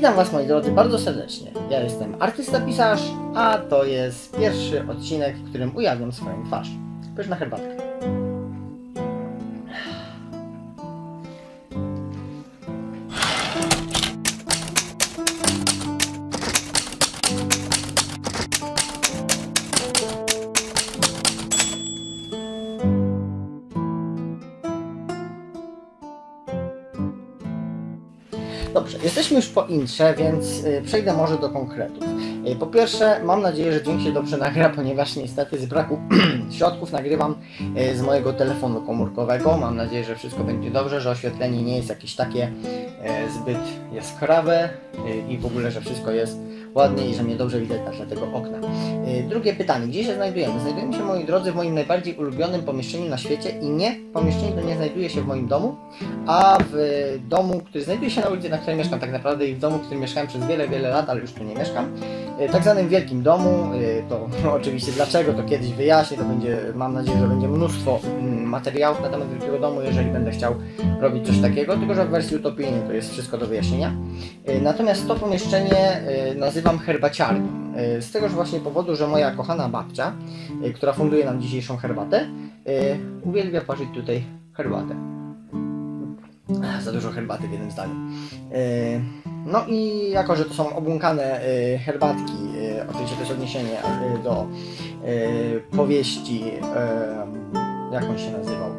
Witam Was, moi drodzy, bardzo serdecznie. Ja jestem artysta-pisarz, a to jest pierwszy odcinek, w którym ujawniam swoją twarz. Pyszna herbatka. Dobrze, jesteśmy już po intrze, więc przejdę może do konkretów. Po pierwsze, mam nadzieję, że dźwięk się dobrze nagra, ponieważ niestety z braku środków nagrywam z mojego telefonu komórkowego. Mam nadzieję, że wszystko będzie dobrze, że oświetlenie nie jest jakieś takie zbyt jaskrawe i w ogóle, że wszystko jest ładnie i że mnie dobrze widać na tle tego okna. Drugie pytanie, gdzie się znajdujemy? Znajdujemy się, moi drodzy, w moim najbardziej ulubionym pomieszczeniu na świecie i nie, pomieszczenie to nie znajduje się w moim domu, a w domu, który znajduje się na ulicy, na której mieszkam tak naprawdę i w domu, w którym mieszkałem przez wiele, wiele lat, ale już tu nie mieszkam. Tak zwanym wielkim domu, to oczywiście dlaczego, to kiedyś wyjaśnię, to będzie, mam nadzieję, że będzie mnóstwo materiałów na temat wielkiego domu, jeżeli będę chciał robić coś takiego, tylko że w wersji utopijnej to jest wszystko do wyjaśnienia. Natomiast to pomieszczenie nazywam herbaciarnią, z tegoż właśnie powodu, że moja kochana babcia, która funduje nam dzisiejszą herbatę, uwielbia parzyć tutaj herbatę. Za dużo herbaty w jednym zdaniu. No i jako, że to są obłąkane herbatki, oczywiście to jest odniesienie do powieści, jak on się nazywał,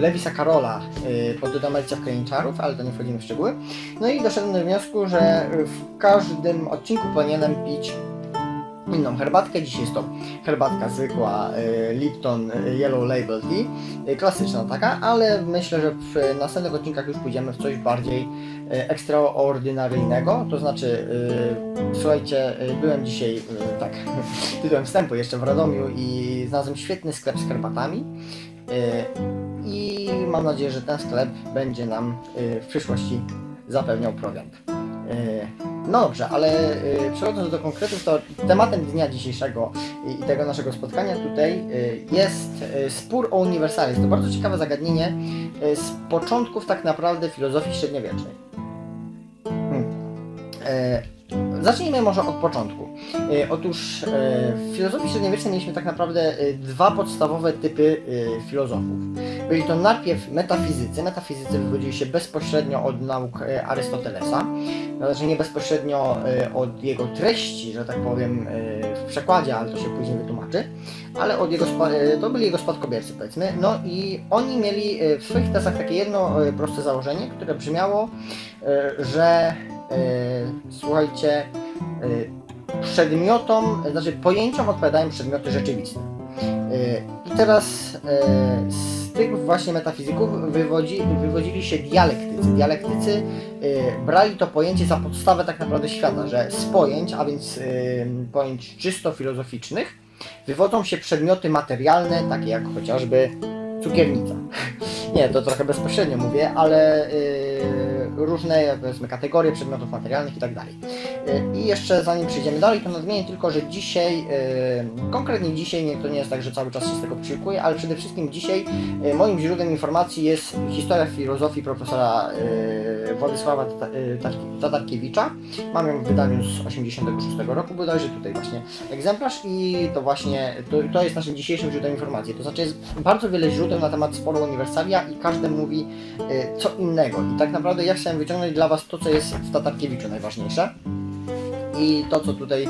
Lewisa Karola pod tytułem Alicja w Krainie Czarów, ale to nie wchodzimy w szczegóły. No i doszedłem do wniosku, że w każdym odcinku powinienem pić inną herbatkę. Dzisiaj jest to herbatka zwykła Lipton Yellow Label Tea, klasyczna taka, ale myślę, że w następnych odcinkach już pójdziemy w coś bardziej ekstraordynaryjnego, to znaczy, słuchajcie, byłem dzisiaj, tak, tytułem wstępu jeszcze w Radomiu i znalazłem świetny sklep z herbatami. I mam nadzieję, że ten sklep będzie nam w przyszłości zapewniał prowiant. No dobrze, ale przechodząc do konkretów, to tematem dnia dzisiejszego i tego naszego spotkania tutaj jest spór o uniwersalizm. To bardzo ciekawe zagadnienie z początków tak naprawdę filozofii średniowiecznej. Zacznijmy może od początku. Otóż w filozofii średniowiecznej mieliśmy tak naprawdę dwa podstawowe typy filozofów. Byli to najpierw metafizycy. Metafizycy wywodzili się bezpośrednio od nauk Arystotelesa, znaczy nie bezpośrednio od jego treści, że tak powiem w przekładzie, ale to się później wytłumaczy, ale od jego, to byli jego spadkobiercy, powiedzmy. No i oni mieli w swoich tezach takie jedno proste założenie, które brzmiało, że słuchajcie, przedmiotom, znaczy pojęciom odpowiadają przedmioty rzeczywiste. I teraz z tych właśnie metafizyków wywodzili się dialektycy. Dialektycy brali to pojęcie za podstawę tak naprawdę świata, że z pojęć, a więc pojęć czysto filozoficznych, wywodzą się przedmioty materialne, takie jak chociażby cukiernica. Nie, to trochę bezpośrednio mówię, ale różne, powiedzmy, kategorie przedmiotów materialnych i tak dalej. I jeszcze zanim przejdziemy dalej, to nadmienię tylko, że dzisiaj, konkretnie dzisiaj, nie, to nie jest tak, że cały czas się z tego przykłuję, ale przede wszystkim dzisiaj moim źródłem informacji jest historia filozofii profesora Władysława Tatarkiewicza. Mam ją w wydaniu z 1986 roku, bodajże tutaj właśnie egzemplarz i to właśnie, to jest naszym dzisiejszym źródłem informacji. To znaczy jest bardzo wiele źródeł na temat sporu uniwersalia i każdy mówi co innego. I tak naprawdę ja chciałem wyciągnąć dla Was to, co jest w Tatarkiewiczu najważniejsze i to, co tutaj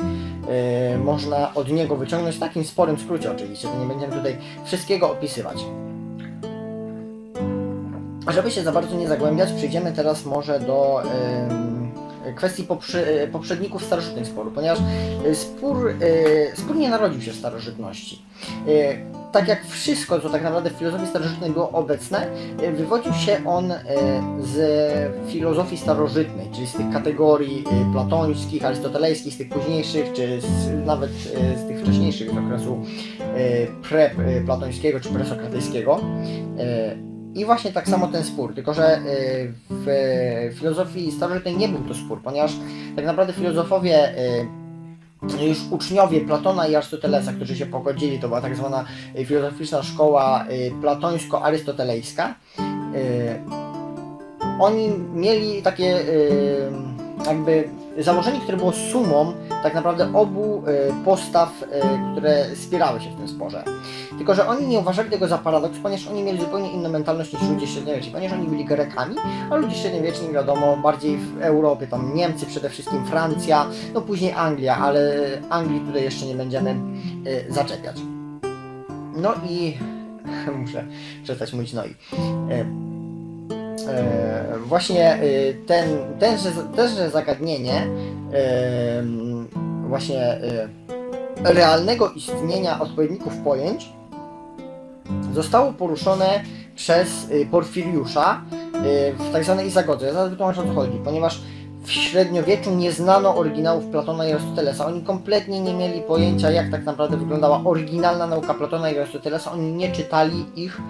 można od niego wyciągnąć w takim sporym skrócie oczywiście, to nie będziemy tutaj wszystkiego opisywać. Żeby się za bardzo nie zagłębiać, przejdziemy teraz może do kwestii poprzedników starożytnych sporu, ponieważ spór nie narodził się w starożytności. Tak jak wszystko, co tak naprawdę w filozofii starożytnej było obecne, wywodził się on z filozofii starożytnej, czyli z tych kategorii platońskich, arystotelejskich, z tych późniejszych, czy nawet z tych wcześniejszych z okresu preplatońskiego czy presokratyjskiego. I właśnie tak samo ten spór, tylko że w filozofii starożytnej nie był to spór, ponieważ tak naprawdę filozofowie, już uczniowie Platona i Arystotelesa, którzy się pogodzili, to była tak zwana filozoficzna szkoła platońsko-arystotelejska. oni mieli takie jakby założenie, które było sumą tak naprawdę obu postaw, które spierały się w tym sporze. Tylko że oni nie uważali tego za paradoks, ponieważ oni mieli zupełnie inną mentalność niż ludzie średniowieczni, ponieważ oni byli Grekami, a ludzie średniowieczni, wiadomo, bardziej w Europie, tam Niemcy przede wszystkim, Francja, no później Anglia, ale Anglii tutaj jeszcze nie będziemy zaczepiać. No i muszę przestać mówić no i. Właśnie tenże zagadnienie właśnie realnego istnienia odpowiedników pojęć zostało poruszone przez Porfiriusza w tak zwanej Izagodze. Ja zaraz wytłumaczę, o co chodzi, ponieważ w średniowieczu nie znano oryginałów Platona i Arystotelesa. Oni kompletnie nie mieli pojęcia, jak tak naprawdę wyglądała oryginalna nauka Platona i Arystotelesa. Oni nie czytali ich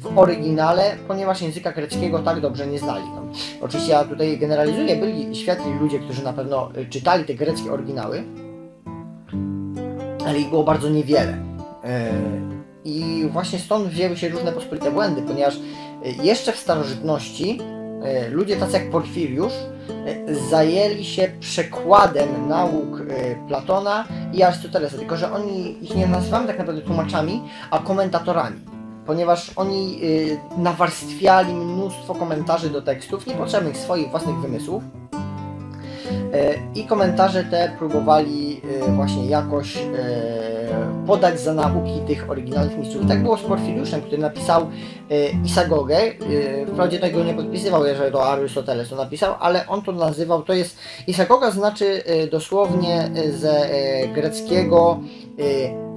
w oryginale, ponieważ języka greckiego tak dobrze nie znali. No, oczywiście ja tutaj generalizuję, byli światli ludzie, którzy na pewno czytali te greckie oryginały, ale ich było bardzo niewiele. I właśnie stąd wzięły się różne pospolite błędy, ponieważ jeszcze w starożytności ludzie tacy jak Porfiriusz zajęli się przekładem nauk Platona i Arystotelesa, tylko że oni ich nie nazywamy tak naprawdę tłumaczami, a komentatorami, ponieważ oni nawarstwiali mnóstwo komentarzy do tekstów niepotrzebnych swoich własnych wymysłów i komentarze te próbowali właśnie jakoś podać za nauki tych oryginalnych mistrzów. I tak było z Porfiriuszem, który napisał Isagogę. Wprawdzie tego nie podpisywał, jeżeli to Arystoteles to napisał, ale on to nazywał, to jest... Isagoga znaczy dosłownie ze greckiego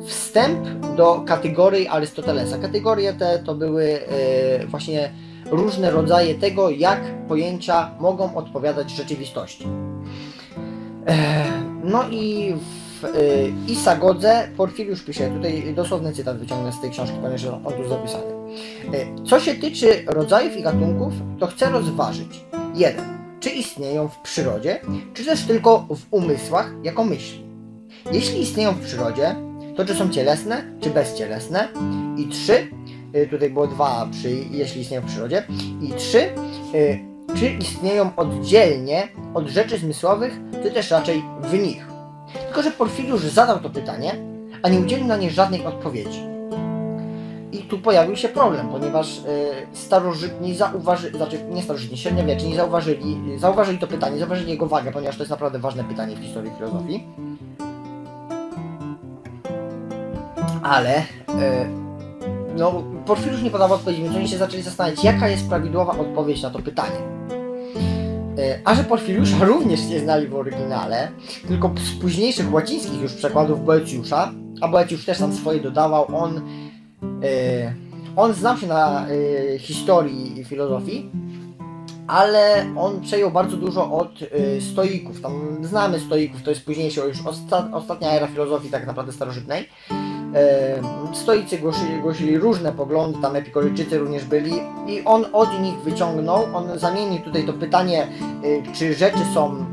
wstęp do kategorii Arystotelesa. Kategorie te to były właśnie różne rodzaje tego, jak pojęcia mogą odpowiadać rzeczywistości. No i w Isagodze Porfiriusz pisze, tutaj dosłowny cytat wyciągnę z tej książki, ponieważ on tu zapisany. Co się tyczy rodzajów i gatunków, to chcę rozważyć. 1. Czy istnieją w przyrodzie, czy też tylko w umysłach jako myśli. Jeśli istnieją w przyrodzie, to czy są cielesne, czy bezcielesne. I 3. Tutaj było 2 przy jeśli istnieją w przyrodzie. I 3. Czy istnieją oddzielnie od rzeczy zmysłowych, czy też raczej w nich. Tylko że Porfiriusz zadał to pytanie, a nie udzielił na nie żadnej odpowiedzi. I tu pojawił się problem, ponieważ starożytni zauważyli, znaczy nie starożytni, średniowieczni zauważyli to pytanie, zauważyli jego wagę, ponieważ to jest naprawdę ważne pytanie w historii filozofii. Ale no, Porfiriusz nie podawał odpowiedzi, więc oni się zaczęli zastanawiać, jaka jest prawidłowa odpowiedź na to pytanie. A że Porfiriusza również nie znali w oryginale, tylko z późniejszych łacińskich już przekładów Boecjusza, a Boecjusz też tam swoje dodawał, on znał się na historii i filozofii, ale on przejął bardzo dużo od stoików, tam znamy stoików, to jest późniejsza już ostatnia era filozofii tak naprawdę starożytnej. Stoicy głosili różne poglądy, tam Epikurejczycy również byli i on od nich wyciągnął, on zamienił tutaj to pytanie, czy rzeczy są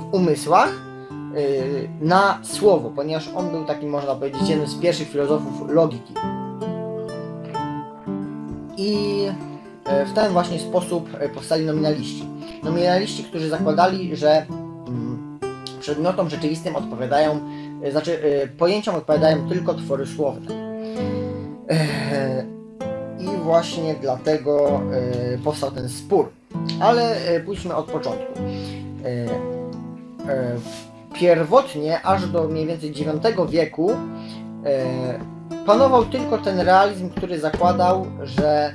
w umysłach, na słowo, ponieważ on był takim, można powiedzieć, jednym z pierwszych filozofów logiki. I w ten właśnie sposób powstali nominaliści. Nominaliści, którzy zakładali, że przedmiotom rzeczywistym odpowiadają, znaczy pojęciom odpowiadają tylko twory słowne. I właśnie dlatego powstał ten spór. Ale pójdźmy od początku. Pierwotnie, aż do mniej więcej IX wieku, panował tylko ten realizm, który zakładał, że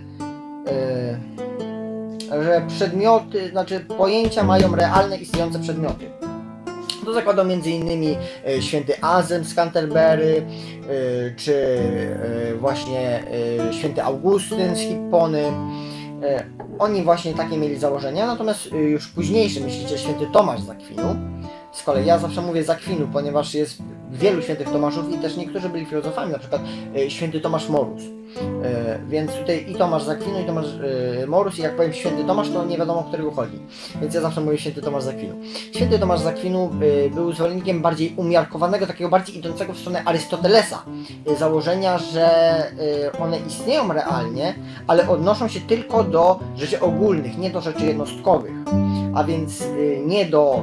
przedmioty, znaczy pojęcia mają realne, istniejące przedmioty. To zakładał m.in. święty Anzelm z Canterbury, czy właśnie święty Augustyn z Hippony. Oni właśnie takie mieli założenia, natomiast już późniejszy myślicie, święty Tomasz z Akwinu. Z kolei ja zawsze mówię z Akwinu, ponieważ jest wielu świętych Tomaszów i też niektórzy byli filozofami, na przykład święty Tomasz Morus. Więc tutaj i Tomasz z Akwinu, i Tomasz Morus, i jak powiem święty Tomasz, to nie wiadomo, o którego chodzi. Więc ja zawsze mówię święty Tomasz z Akwinu. Święty Tomasz z Akwinu był zwolennikiem bardziej umiarkowanego, takiego bardziej idącego w stronę Arystotelesa. Założenia, że one istnieją realnie, ale odnoszą się tylko do rzeczy ogólnych, nie do rzeczy jednostkowych. A więc nie do...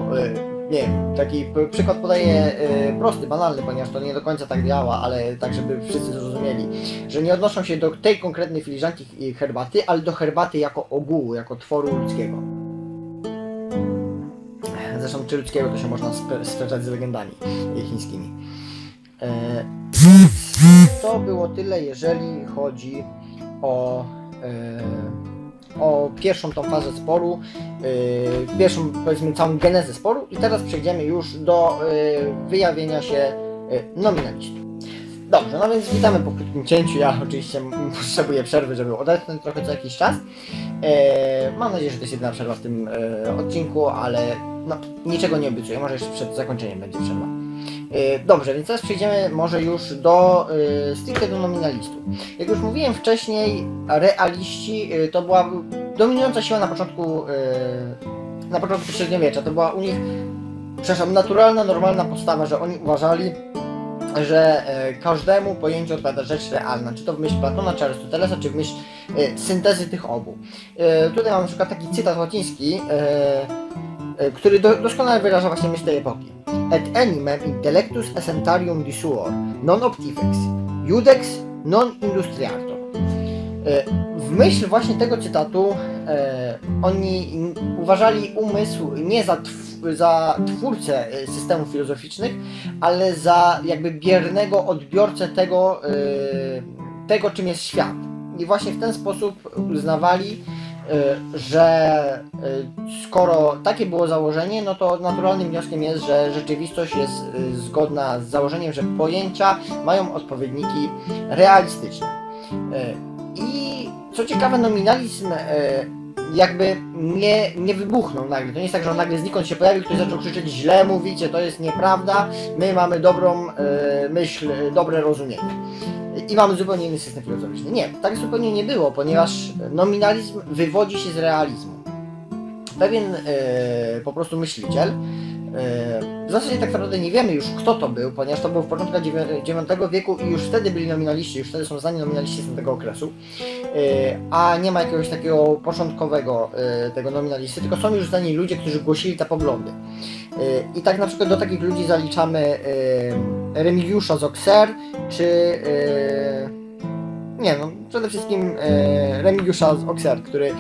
Nie wiem, taki przykład podaję prosty, banalny, ponieważ to nie do końca tak działa, ale tak, żeby wszyscy zrozumieli, że nie odnoszą się do tej konkretnej filiżanki herbaty, ale do herbaty jako ogółu, jako tworu ludzkiego. Zresztą czy ludzkiego to się można sprzeczać z legendami chińskimi. To było tyle, jeżeli chodzi o... o pierwszą tą fazę sporu, pierwszą, powiedzmy, całą genezę sporu, i teraz przejdziemy już do wyjawienia się nominalistów. Dobrze, no więc witamy po krótkim cięciu. Ja oczywiście potrzebuję przerwy, żeby odetchnąć trochę co jakiś czas. Mam nadzieję, że to jest jedna przerwa w tym odcinku, ale no, niczego nie obiecuję, może jeszcze przed zakończeniem będzie przerwa. Dobrze, więc teraz przejdziemy może już do stricte do nominalistów. Jak już mówiłem wcześniej, realiści to była dominująca siła na początku średniowiecza. To była u nich, przepraszam, naturalna, normalna postawa, że oni uważali, że każdemu pojęciu odpowiada rzecz realna, czy to w myśl Platona, czy Arystotelesa, czy w myśl syntezy tych obu. Tutaj mam na przykład taki cytat łaciński, który doskonale wyraża właśnie myśl tej epoki. Et animem intellectus essentarium disuor, non optifex, judex non industriator. W myśl właśnie tego cytatu oni uważali umysł nie za twórcę systemów filozoficznych, ale za jakby biernego odbiorcę tego, czym jest świat. I właśnie w ten sposób uznawali, że skoro takie było założenie, no to naturalnym wnioskiem jest, że rzeczywistość jest zgodna z założeniem, że pojęcia mają odpowiedniki realistyczne. I co ciekawe, nominalizm jakby nie wybuchnął nagle. To nie jest tak, że on nagle znikąd się pojawił, ktoś zaczął krzyczeć: źle mówicie, to jest nieprawda, my mamy dobrą myśl, dobre rozumienie i mamy zupełnie inny system filozoficzny. Nie, tak zupełnie nie było, ponieważ nominalizm wywodzi się z realizmu. Pewien po prostu myśliciel, w zasadzie tak naprawdę nie wiemy już, kto to był, ponieważ to było w początku IX wieku i już wtedy byli nominaliści, już wtedy są znani nominaliści z tego okresu, a nie ma jakiegoś takiego początkowego tego nominalisty, tylko są już znani ludzie, którzy głosili te poglądy. I tak na przykład do takich ludzi zaliczamy Remigiusza z Auxerre, czy... przede wszystkim Remigiusza z Auxerre, który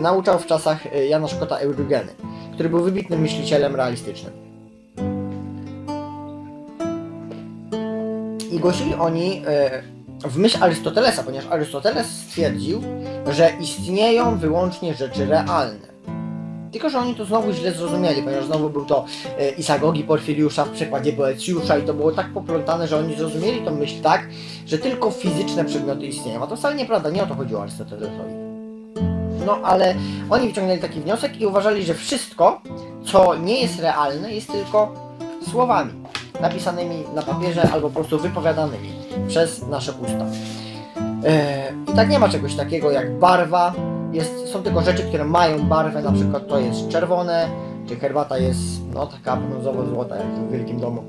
nauczał w czasach Jana Szkota Eriugeny, który był wybitnym myślicielem realistycznym. I głosili oni w myśl Arystotelesa, ponieważ Arystoteles stwierdził, że istnieją wyłącznie rzeczy realne. Tylko że oni to znowu źle zrozumieli, ponieważ znowu był to isagogi Porfiriusza w przekładzie Boecjusza i to było tak poplątane, że oni zrozumieli tę myśl tak, że tylko fizyczne przedmioty istnieją. A to wcale nieprawda, nie o to chodziło Arystotelesowi. No ale oni wyciągnęli taki wniosek i uważali, że wszystko, co nie jest realne, jest tylko słowami napisanymi na papierze albo po prostu wypowiadanymi przez nasze usta. I tak nie ma czegoś takiego jak barwa. Są tylko rzeczy, które mają barwę, na przykład to jest czerwone, czy herbata jest no taka brązowo-złota, jak w wielkim domu.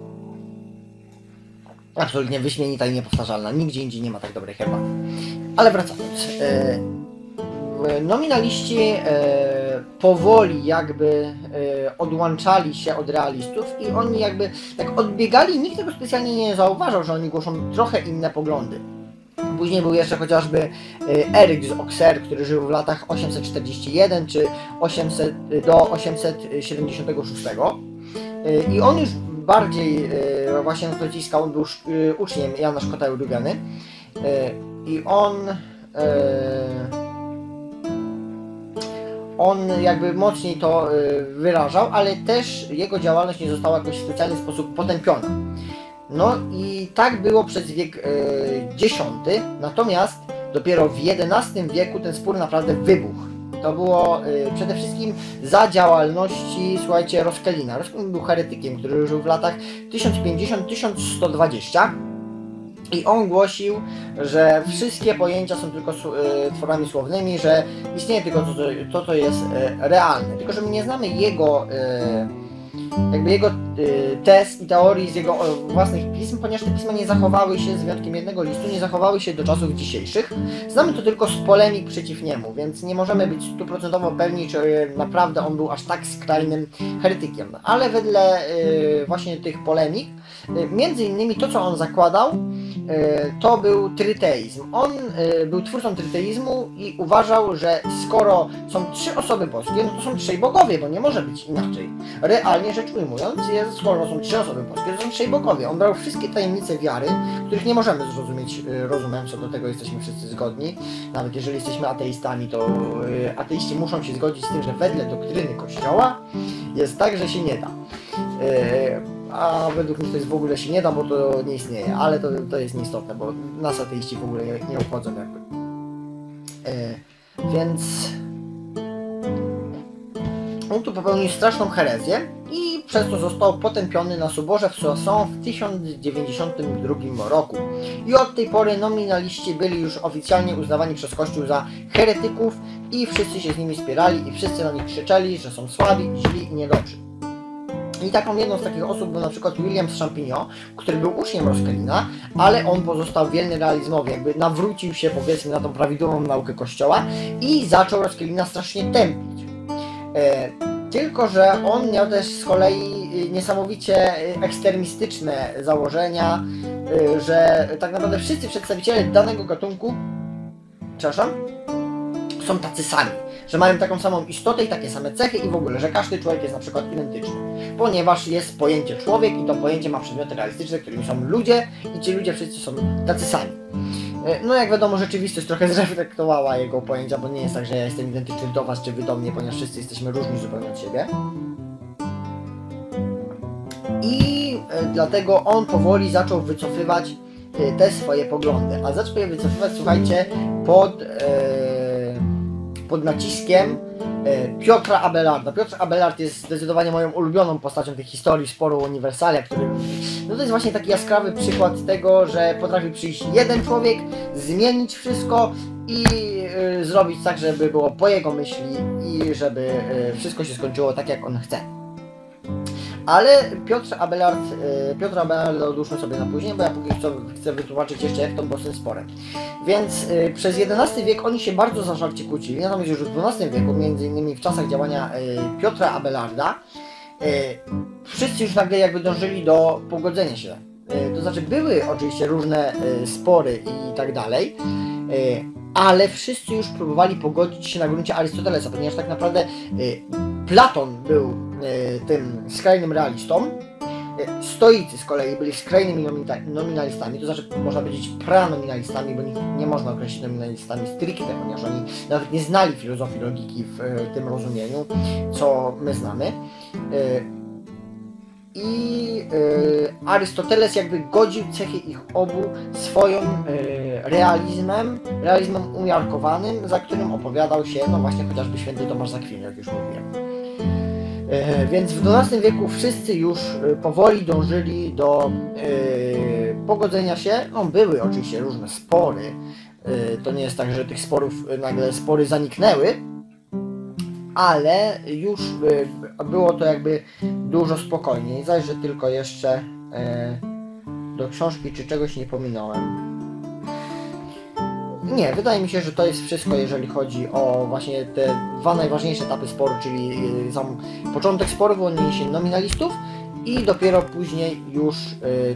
Absolutnie wyśmienita i niepowtarzalna. Nigdzie indziej nie ma tak dobrej herbaty. Ale wracając. Nominaliści powoli jakby odłączali się od realistów i oni jakby tak odbiegali, nikt tego specjalnie nie zauważał, że oni głoszą trochę inne poglądy. Później był jeszcze chociażby Heryk z Auxerre, który żył w latach 841 czy 800 do 876 i on już bardziej właśnie na to ciskał, on był uczniem Jana Szkota Eriugeny i on jakby mocniej to wyrażał, ale też jego działalność nie została jakoś w specjalny sposób potępiona. No i tak było przez wiek X, natomiast dopiero w XI wieku ten spór naprawdę wybuchł. To było przede wszystkim za działalności, słuchajcie, Roscelina. Roscelin był heretykiem, który żył w latach 1050–1120. I on głosił, że wszystkie pojęcia są tylko tworami słownymi, że istnieje tylko to, co jest realne. Tylko że my nie znamy jego, jakby jego tez i teorii z jego własnych pism, ponieważ te pisma nie zachowały się, z wyjątkiem jednego listu, nie zachowały się do czasów dzisiejszych. Znamy to tylko z polemik przeciw niemu, więc nie możemy być stuprocentowo pewni, czy naprawdę on był aż tak skrajnym heretykiem. Ale wedle właśnie tych polemik, między innymi to, co on zakładał, to był tryteizm. On był twórcą tryteizmu i uważał, że skoro są trzy osoby boskie, no to są trzej bogowie, bo nie może być inaczej. Realnie rzecz ujmując, skoro są trzy osoby boskie, to są trzej bogowie. On brał wszystkie tajemnice wiary, których nie możemy zrozumieć rozumem, co do tego jesteśmy wszyscy zgodni. Nawet jeżeli jesteśmy ateistami, to ateiści muszą się zgodzić z tym, że wedle doktryny Kościoła jest tak, że się nie da. A według mnie to jest w ogóle się nie da, bo to nie istnieje, ale to jest nieistotne, bo nas ateiści w ogóle nie obchodzą jakby. Więc on tu popełnił straszną herezję i przez to został potępiony na Soborze w Soissons w 1092 roku. I od tej pory nominaliści byli już oficjalnie uznawani przez Kościół za heretyków i wszyscy się z nimi spierali i wszyscy na nich krzyczeli, że są słabi, źli i niedobrzy. I taką jedną z takich osób był na przykład William z Champignon, który był uczniem Roscelina, ale on pozostał wierny realizmowi, jakby nawrócił się, powiedzmy, na tą prawidłową naukę Kościoła i zaczął Roscelina strasznie tępić. Tylko że on miał też z kolei niesamowicie ekstremistyczne założenia, że tak naprawdę wszyscy przedstawiciele danego gatunku, przepraszam, są tacy sami, że mają taką samą istotę i takie same cechy i w ogóle, że każdy człowiek jest na przykład identyczny, ponieważ jest pojęcie człowiek i to pojęcie ma przedmioty realistyczne, którymi są ludzie i ci ludzie wszyscy są tacy sami. No jak wiadomo, rzeczywistość trochę zreflektowała jego pojęcia, bo nie jest tak, że ja jestem identyczny do was czy wy do mnie, ponieważ wszyscy jesteśmy różni zupełnie od siebie. I dlatego on powoli zaczął wycofywać te swoje poglądy, a zaczął je wycofywać, słuchajcie, pod naciskiem Piotra Abelarda. Piotr Abelard jest zdecydowanie moją ulubioną postacią tej historii sporu o uniwersalia, który... No to jest właśnie taki jaskrawy przykład tego, że potrafi przyjść jeden człowiek, zmienić wszystko i zrobić tak, żeby było po jego myśli i żeby wszystko się skończyło tak, jak on chce. Ale Piotra Abelarda odłóżmy sobie na później, bo ja póki co chcę wytłumaczyć jeszcze, jak to było z tym sporem. Więc przez XI wiek oni się bardzo zażarcie kłócili, natomiast już w XII wieku, między innymi w czasach działania Piotra Abelarda, wszyscy już nagle jakby dążyli do pogodzenia się. To znaczy były oczywiście różne spory i tak dalej, ale wszyscy już próbowali pogodzić się na gruncie Arystotelesa, ponieważ tak naprawdę Platon był tym skrajnym realistą, stoicy z kolei byli skrajnymi nominalistami, to znaczy można powiedzieć pranominalistami, bo nie można określić nominalistami stricte, ponieważ oni nawet nie znali filozofii logiki w tym rozumieniu, co my znamy. I Arystoteles jakby godził cechy ich obu swoim realizmem umiarkowanym, za którym opowiadał się, no właśnie, chociażby święty Tomasz z Akwinu, jak już mówiłem. Więc w XII wieku wszyscy już powoli dążyli do pogodzenia się. No, były oczywiście różne spory, to nie jest tak, że tych sporów nagle spory zaniknęły, ale już było to jakby dużo spokojniej. Zajrzę tylko jeszcze do książki, czy czegoś nie pominąłem. Nie, wydaje mi się, że to jest wszystko, jeżeli chodzi o właśnie te dwa najważniejsze etapy sporu, czyli sam początek sporu, wyłonienie się nominalistów i dopiero później już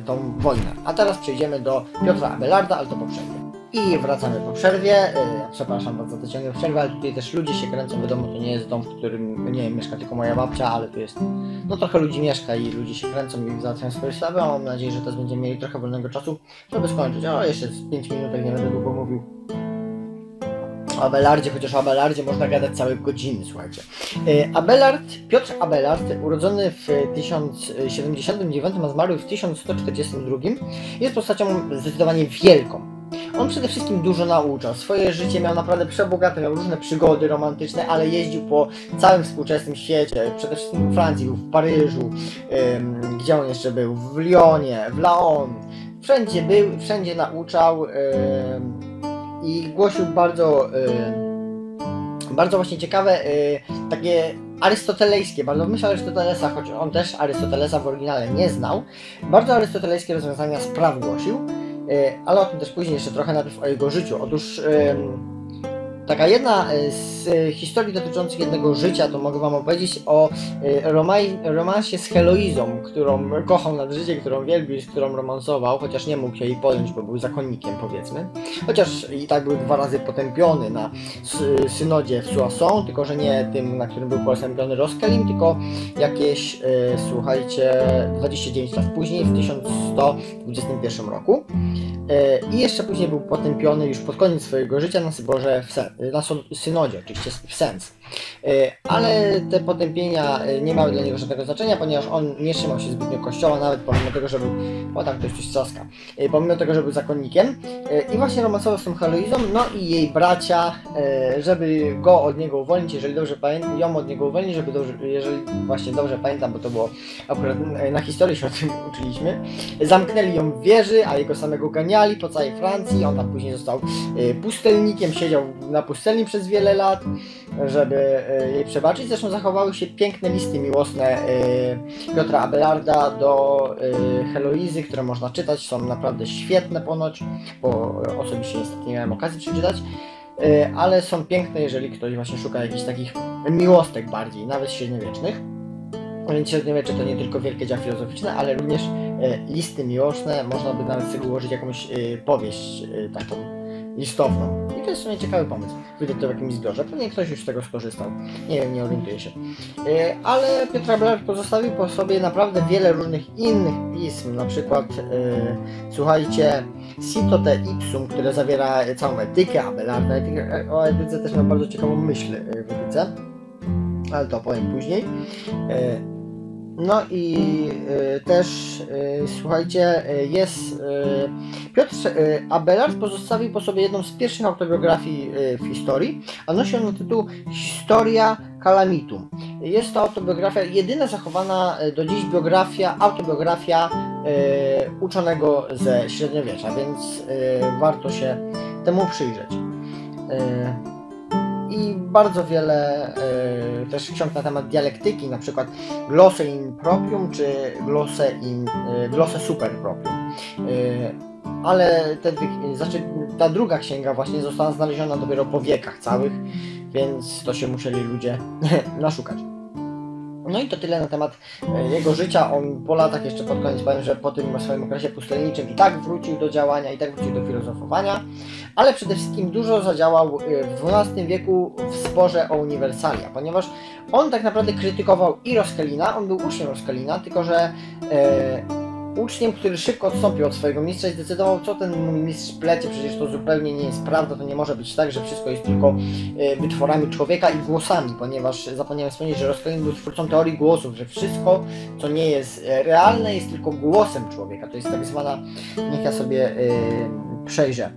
tą wojnę. A teraz przejdziemy do Piotra Abelarda, ale to poprzednio. I wracamy po przerwie, przepraszam bardzo za ciągłą przerwę, ale tutaj też ludzie się kręcą, wiadomo, to nie jest dom, w którym, nie wiem, mieszka tylko moja babcia, ale tu jest, no trochę ludzi mieszka i ludzie się kręcą i załatwiają swoje sprawy, a mam nadzieję, że teraz będziemy mieli trochę wolnego czasu, żeby skończyć. O, jeszcze 5 minut, nie będę długo mówił o Abelardzie, chociaż o Abelardzie można gadać całe godziny, słuchajcie. Piotr Abelard, urodzony w 1079, a zmarły w 1142, jest postacią zdecydowanie wielką. On przede wszystkim dużo nauczał, swoje życie miał naprawdę przebogate, miał różne przygody romantyczne, ale jeździł po całym współczesnym świecie, przede wszystkim w Francji, był w Paryżu, gdzie on jeszcze był, w Lyonie, w Laon, wszędzie był, wszędzie nauczał i głosił bardzo, bardzo właśnie ciekawe, takie arystotelejskie, bardzo myśl Arystotelesa, choć on też Arystotelesa w oryginale nie znał, bardzo arystotelejskie rozwiązania spraw głosił, ale o tym też później jeszcze trochę, najpierw o jego życiu. Otóż taka jedna z historii dotyczących jednego życia, to mogę wam opowiedzieć o romansie z Heloizą, którą kochał nad życie, którą wielbił, z którą romansował, chociaż nie mógł się jej podjąć, bo był zakonnikiem, powiedzmy. Chociaż i tak był 2 razy potępiony na synodzie w Soissons, tylko że nie tym, na którym był potępiony Roscelin, tylko jakieś, słuchajcie, 29 lat później, w 1121 roku. I jeszcze później był potępiony już pod koniec swojego życia na Syborze, na synodzie oczywiście, w Sens. Ale te potępienia nie miały dla niego żadnego znaczenia, ponieważ on nie trzymał się zbytnio kościoła, nawet pomimo tego, że był... O tak, ktoś coś trzaska. Pomimo tego, że był zakonnikiem. I właśnie romansował z tą Heloizą, no i jej bracia, żeby go od niego uwolnić, jeżeli dobrze pamiętam, ją od niego uwolnić, żeby dobrze, jeżeli właśnie dobrze pamiętam, bo to było akurat na historii się o tym uczyliśmy, zamknęli ją w wieży, a jego samego ganiali po całej Francji. On tam później został pustelnikiem, siedział na pustelni przez wiele lat, żeby jej przebaczyć. Zresztą zachowały się piękne listy miłosne Piotra Abelarda do Heloizy, które można czytać, są naprawdę świetne ponoć, bo osobiście niestety nie miałem okazji przeczytać, ale są piękne, jeżeli ktoś właśnie szuka jakichś takich miłostek bardziej, nawet średniowiecznych. Więc średniowiecze to nie tylko wielkie dzieła filozoficzne, ale również listy miłosne, można by nawet sobie ułożyć jakąś powieść taką listowną. I to jest w sumie ciekawy pomysł. Wyjdzie to w jakimś zbiorze. Pewnie ktoś już z tego skorzystał. Nie wiem, nie orientuję się. Ale Piotr Abelard pozostawił po sobie naprawdę wiele różnych innych pism. Na przykład, słuchajcie, Cito te Ipsum, które zawiera całą etykę Abelarda. O etyce też mam bardzo ciekawą myśl w etyce. Ale to opowiem później. No i też, słuchajcie, jest... Piotr Abelard pozostawił po sobie jedną z pierwszych autobiografii w historii, a nosi on tytuł Historia Calamitum. Jest to autobiografia, jedyna zachowana do dziś biografia, autobiografia uczonego ze średniowiecza, więc warto się temu przyjrzeć. I bardzo wiele też ksiąg na temat dialektyki, na przykład Glosse in Proprium czy Glosse Super Proprium. Ale ta druga księga właśnie została znaleziona dopiero po wiekach całych, więc to się musieli ludzie naszukać. No i to tyle na temat jego życia. On po latach, jeszcze pod koniec powiem, że po tym swoim okresie pustelniczym i tak wrócił do działania, i tak wrócił do filozofowania, ale przede wszystkim dużo zadziałał w XII wieku w sporze o uniwersalia, ponieważ on tak naprawdę krytykował i Roscelina, on był uczniem Roscelina, tylko że uczniem, który szybko odstąpił od swojego mistrza i zdecydował, co ten mistrz plecie, przecież to zupełnie nie jest prawda, to nie może być tak, że wszystko jest tylko wytworami człowieka i głosami, ponieważ zapomniałem wspomnieć, że Roscelin był twórcą teorii głosów, że wszystko, co nie jest realne, jest tylko głosem człowieka. To jest tak zwana, niech ja sobie przejrzę,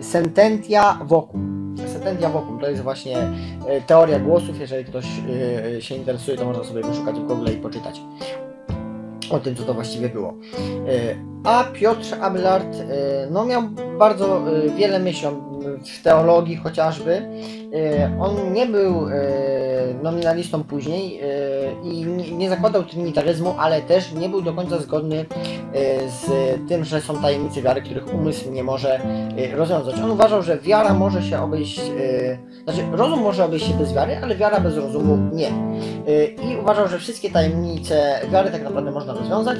sententia vocum. Sententia vocum to jest właśnie teoria głosów, jeżeli ktoś się interesuje, to można sobie wyszukać w Google i poczytać o tym, co to właściwie było. A Piotr Abelard no, miał bardzo wiele myśli w teologii chociażby. On nie był nominalistą później i nie zakładał trinitaryzmu, ale też nie był do końca zgodny z tym, że są tajemnice wiary, których umysł nie może rozwiązać. On uważał, że wiara może się obejść, znaczy rozum może obejść się bez wiary, ale wiara bez rozumu nie. I uważał, że wszystkie tajemnice wiary tak naprawdę można rozwiązać.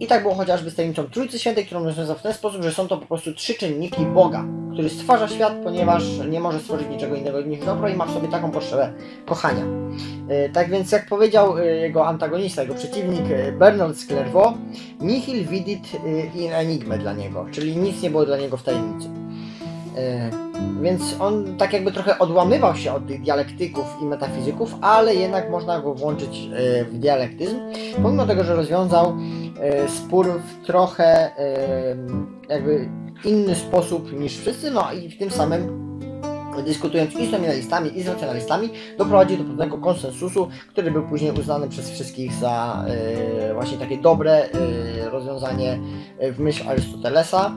I tak było chociażby z tajemnicą Trójcy Świętej, którą rozwiązał w ten sposób, że są to po prostu 3 czynniki Boga, który stwarza świat, ponieważ nie może stworzyć niczego innego niż dobro i ma w sobie taką potrzebę kochania. Tak więc, jak powiedział jego antagonista, jego przeciwnik Bernard Sclervaux, nihil vidit in enigme dla niego, czyli nic nie było dla niego w tajemnicy. Więc on tak jakby trochę odłamywał się od tych dialektyków i metafizyków, ale jednak można go włączyć w dialektyzm, pomimo tego, że rozwiązał spór w trochę jakby inny sposób niż wszyscy, no i w tym samym dyskutując i z nominalistami, i z racjonalistami, doprowadził do pewnego konsensusu, który był później uznany przez wszystkich za właśnie takie dobre rozwiązanie w myśl Arystotelesa.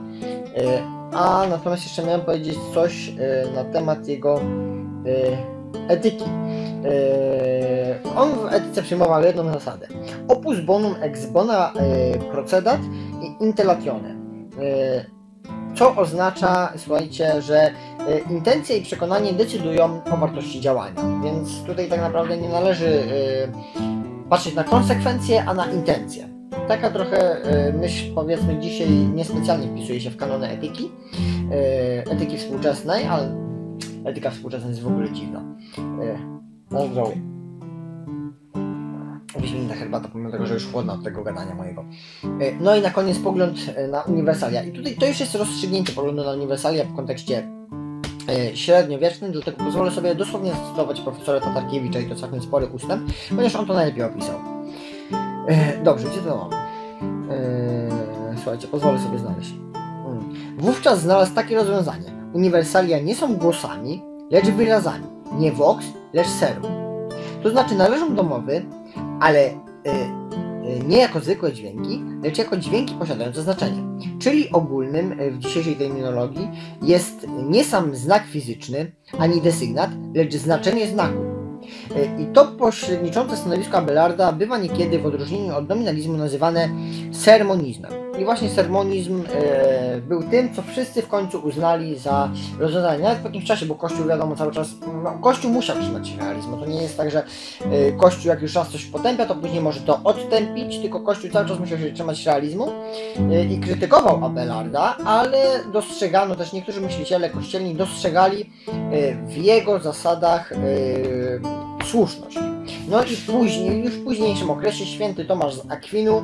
A natomiast jeszcze miałem powiedzieć coś na temat jego etyki. On w etyce przyjmował jedną zasadę. Opus bonum ex bona procedat i intellatione. Co oznacza, słuchajcie, że intencje i przekonanie decydują o wartości działania. Więc tutaj tak naprawdę nie należy patrzeć na konsekwencje, a na intencje. Taka trochę myśl, powiedzmy, dzisiaj niespecjalnie wpisuje się w kanony etyki, etyki współczesnej, ale etyka współczesna jest w ogóle dziwna. Na zdrowie. Wyśmienita herbata, pomimo tego, że już chłodna od tego gadania mojego. No i na koniec pogląd na uniwersalia. I tutaj to już jest rozstrzygnięcie poglądu na uniwersalia w kontekście średniowiecznym, dlatego pozwolę sobie dosłownie zacytować profesora Tatarkiewicza i to całkiem spory ustęp, ponieważ on to najlepiej opisał. Dobrze, gdzie to mam? Słuchajcie, pozwolę sobie znaleźć. Wówczas znalazł takie rozwiązanie. Uniwersalia nie są głosami, lecz wyrazami. Nie vox, lecz serum. To znaczy należą do mowy, ale nie jako zwykłe dźwięki, lecz jako dźwięki posiadające znaczenie. Czyli ogólnym w dzisiejszej terminologii jest nie sam znak fizyczny, ani desygnat, lecz znaczenie znaku. I to pośredniczące stanowisko Abelarda bywa niekiedy w odróżnieniu od nominalizmu nazywane sermonizmem. I właśnie sermonizm był tym, co wszyscy w końcu uznali za rozwiązanie. Nawet po jakimś czasie, bo Kościół, wiadomo, cały czas, no, Kościół musiał trzymać się realizmu. To nie jest tak, że Kościół jak już raz coś potępia, to później może to odtępić, tylko Kościół cały czas musiał się trzymać realizmu i krytykował Abelarda, ale dostrzegano też, niektórzy myśliciele kościelni dostrzegali w jego zasadach słuszność. No i później, już w późniejszym okresie święty Tomasz z Akwinu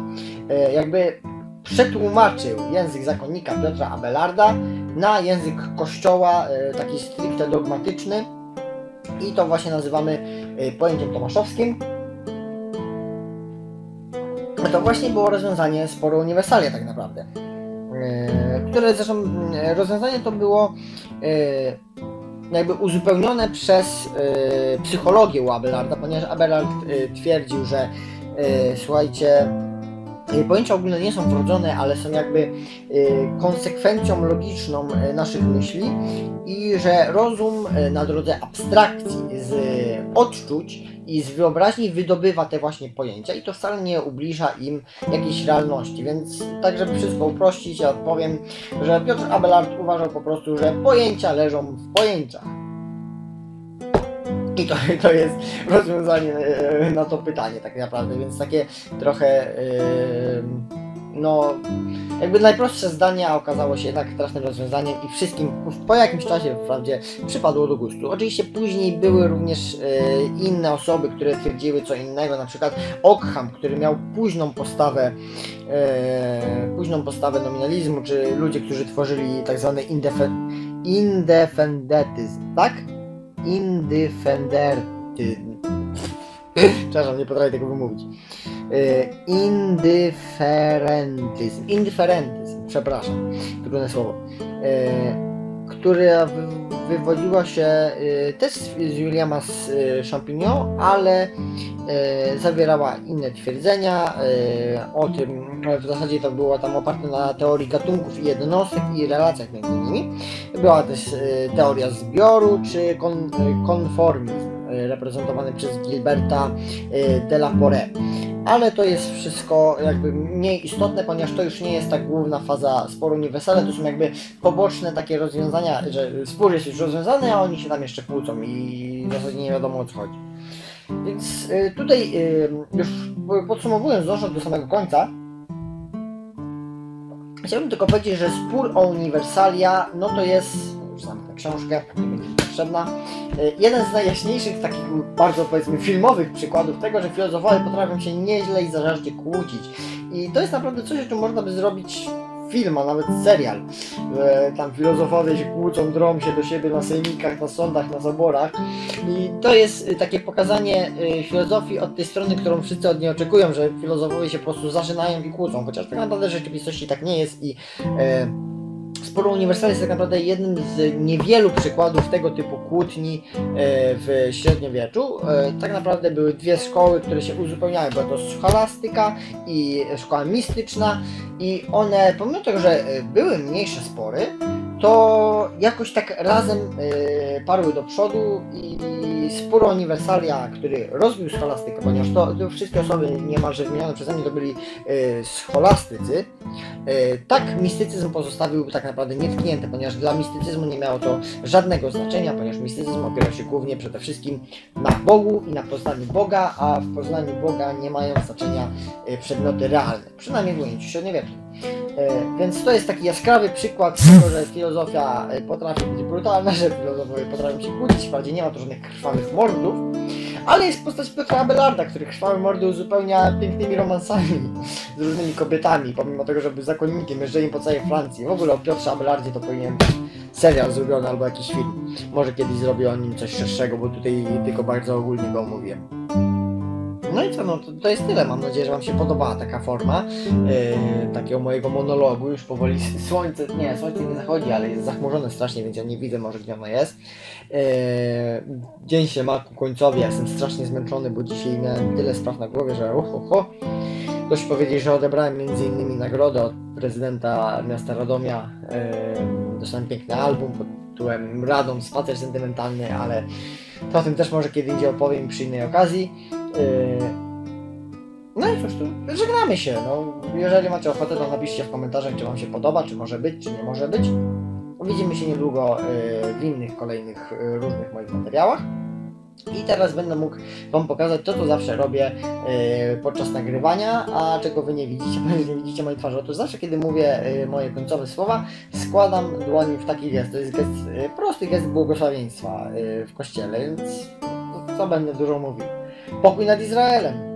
jakby przetłumaczył język zakonnika Piotra Abelarda na język kościoła, taki stricte dogmatyczny, i to właśnie nazywamy pojęciem tomaszowskim. To właśnie było rozwiązanie sporu uniwersalia tak naprawdę, które zresztą rozwiązanie to było jakby uzupełnione przez psychologię u Abelarda, ponieważ Abelard twierdził, że słuchajcie, pojęcia ogólne nie są wrodzone, ale są jakby konsekwencją logiczną naszych myśli i że rozum na drodze abstrakcji z odczuć i z wyobraźni wydobywa te właśnie pojęcia i to wcale nie ubliża im jakiejś realności. Więc tak, żeby wszystko uprościć, ja powiem, że Piotr Abelard uważał po prostu, że pojęcia leżą w pojęciach. I to jest rozwiązanie na to pytanie tak naprawdę, więc takie trochę, no jakby najprostsze zdania okazało się jednak trafnym rozwiązaniem i wszystkim po jakimś czasie wprawdzie przypadło do gustu. Oczywiście później były również inne osoby, które twierdziły co innego, na przykład Ockham, który miał późną postawę nominalizmu, czy ludzie, którzy tworzyli tak zwany indefendentyzm, tak? Przepraszam, nie potrafię tego wymówić. Indyferentyzm, przepraszam, trudne słowo, która wywodziła się też z Juliana z Champignon, ale zawierała inne twierdzenia o tym, w zasadzie to było tam oparte na teorii gatunków i jednostek i relacjach między nimi. Była też teoria zbioru czy konformizm reprezentowany przez Gilberta de la Porée. Ale to jest wszystko jakby mniej istotne, ponieważ to już nie jest tak główna faza sporu uniwersalne, to są jakby poboczne takie rozwiązania, że spór jest już rozwiązany, a oni się tam jeszcze kłócą i w zasadzie nie wiadomo o co chodzi. Więc tutaj już podsumowując, dążąc do samego końca, chciałbym tylko powiedzieć, że spór o uniwersalia, no to jest, już znam tę książkę, nie będzie potrzebna, jeden z najjaśniejszych takich bardzo, powiedzmy, filmowych przykładów tego, że filozofowie potrafią się nieźle i zażarcie kłócić. I to jest naprawdę coś, o czym można by zrobić film, a nawet serial. Tam filozofowie się kłócą, drą się do siebie na sejmikach, na sądach, na zaborach. I to jest takie pokazanie filozofii od tej strony, którą wszyscy od niej oczekują, że filozofowie się po prostu zaczynają i kłócą, chociaż tak naprawdę w rzeczywistości tak nie jest i spór uniwersalny jest tak naprawdę jednym z niewielu przykładów tego typu kłótni w średniowieczu. Tak naprawdę były dwie szkoły, które się uzupełniały, była to scholastyka i szkoła mistyczna, i one, pomimo tego, że były mniejsze spory, to jakoś tak razem parły do przodu i spór uniwersalia, który rozbił scholastykę, ponieważ to wszystkie osoby niemalże wymienione przeze mnie to byli scholastycy, tak mistycyzm pozostawił tak naprawdę nietknięty, ponieważ dla mistycyzmu nie miało to żadnego znaczenia, ponieważ mistycyzm opierał się głównie przede wszystkim na Bogu i na poznaniu Boga, a w poznaniu Boga nie mają znaczenia przedmioty realne, przynajmniej w ujęciu średniowiecznym. Więc to jest taki jaskrawy przykład tego, że filozofia potrafi być brutalna, że filozofowie potrafią się kłócić, wprawdzie nie ma tu żadnych krwawych mordów, ale jest postać Piotra Abelarda, który krwawe mordy uzupełnia pięknymi romansami z różnymi kobietami, pomimo tego, że był zakonnikiem, jeżdżeniem po całej Francji. W ogóle o Piotrze Abelardzie to powinien być serial zrobiony albo jakiś film. Może kiedyś zrobię o nim coś szerszego, bo tutaj tylko bardzo ogólnie go omówiłem. No i co, no to jest tyle. Mam nadzieję, że Wam się podobała taka forma takiego mojego monologu. Już powoli słońce nie zachodzi, ale jest zachmurzone strasznie, więc ja nie widzę może, gdzie ono jest. Dzień się ma ku końcowi, ja jestem strasznie zmęczony, bo dzisiaj miałem tyle spraw na głowie, że Ktoś powiedział, że odebrałem m.in. nagrodę od prezydenta miasta Radomia. Dostałem piękny album pod tytułem Radom, spacer sentymentalny, ale to o tym też może kiedy indziej opowiem przy innej okazji. No i cóż, tu żegnamy się. No, jeżeli macie ochotę, to napiszcie w komentarzach, czy Wam się podoba, czy może być, czy nie może być. Widzimy się niedługo w innych kolejnych różnych moich materiałach. I teraz będę mógł Wam pokazać to, co zawsze robię podczas nagrywania, a czego Wy nie widzicie, ponieważ nie widzicie mojej twarzy. Otóż zawsze, kiedy mówię moje końcowe słowa, składam dłoni w taki gest. To jest gest, prosty gest błogosławieństwa w kościele, więc co będę dużo mówił. Pokój nad Izraelem!